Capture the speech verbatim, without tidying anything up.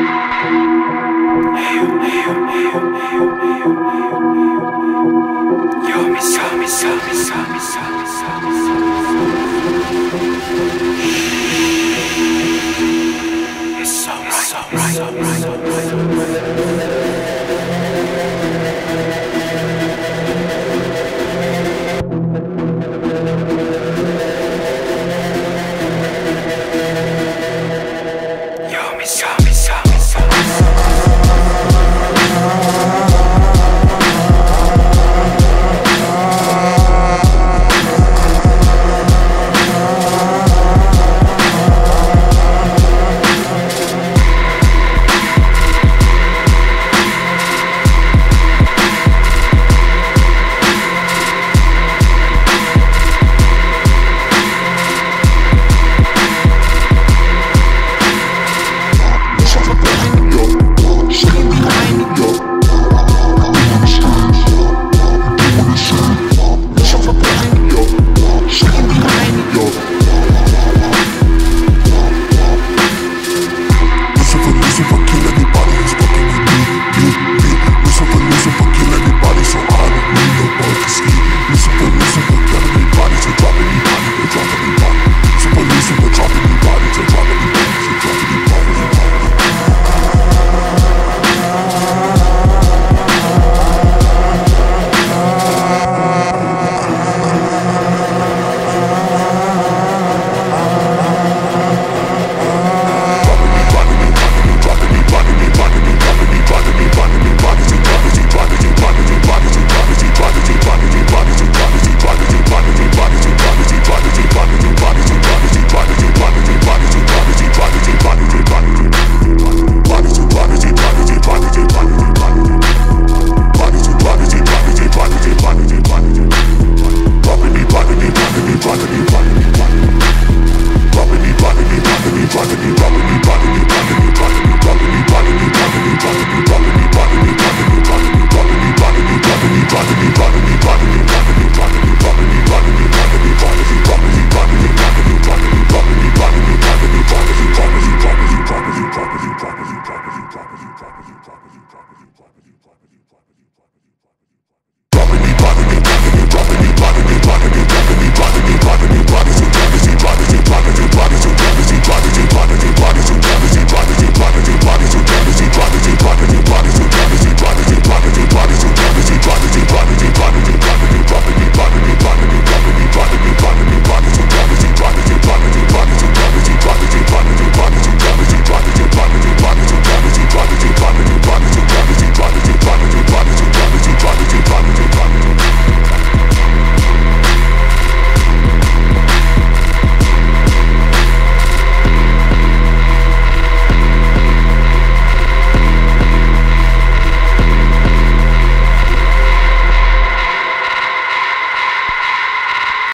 It's so right, it's so right.